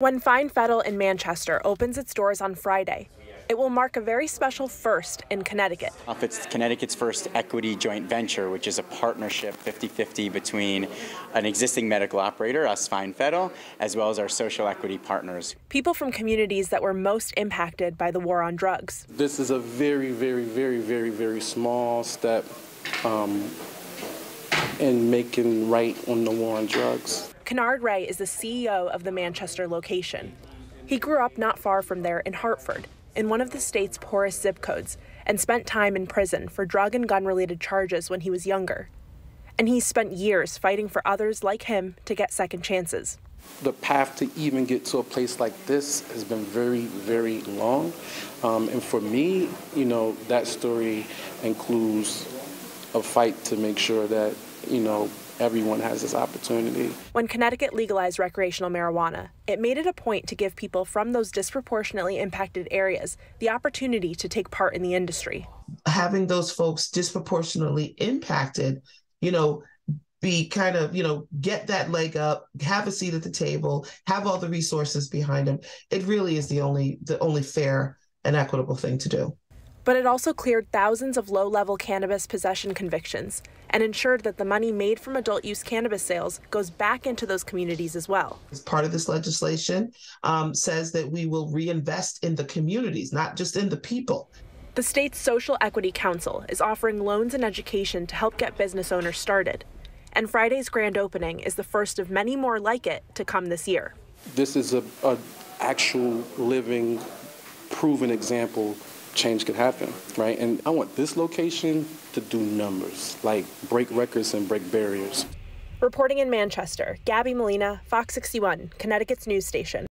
When Fine Fettle in Manchester opens its doors on Friday, it will mark a very special first in Connecticut. It's Connecticut's first equity joint venture, which is a partnership 50-50 between an existing medical operator, us Fine Fettle, as well as our social equity partners. People from communities that were most impacted by the war on drugs. This is a very, very, very, very, very small step in making right on the war on drugs. Kennard Ray is the CEO of the Manchester location. He grew up not far from there in Hartford, in one of the state's poorest zip codes, and spent time in prison for drug and gun-related charges when he was younger. And he's spent years fighting for others like him to get second chances. The path to even get to a place like this has been very, very long. And for me, you know, that story includes a fight to make sure that, you know, everyone has this opportunity. When Connecticut legalized recreational marijuana, it made it a point to give people from those disproportionately impacted areas the opportunity to take part in the industry. Having those folks disproportionately impacted, you know, be kind of, you know, get that leg up, have a seat at the table, have all the resources behind them. It really is the only fair and equitable thing to do. But it also cleared thousands of low-level cannabis possession convictions and ensured that the money made from adult-use cannabis sales goes back into those communities as well. As part of this legislation says that we will reinvest in the communities, not just in the people. The state's Social Equity Council is offering loans and education to help get business owners started. And Friday's grand opening is the first of many more like it to come this year. This is an actual living, proven example change could happen, right? And I want this location to do numbers, like break records and break barriers. Reporting in Manchester, Gabby Molina, Fox 61, Connecticut's news station.